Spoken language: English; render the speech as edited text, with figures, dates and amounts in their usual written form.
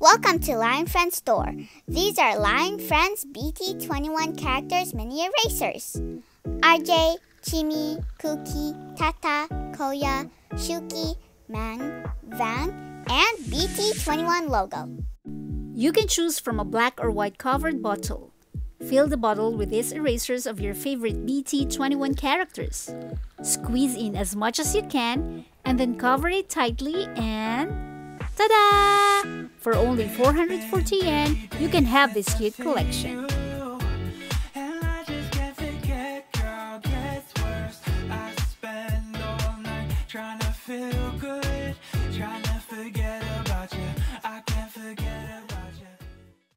Welcome to Line Friends Store. These are Line Friends BT21 characters mini erasers. RJ, Chimmy, Cooky, Tata, Koya, Shooky, Mang, Van, and BT21 logo. You can choose from a black or white covered bottle. Fill the bottle with these erasers of your favorite BT21 characters. Squeeze in as much as you can and then cover it tightly and ta-da! For only 440 yen, you can have this cute collection.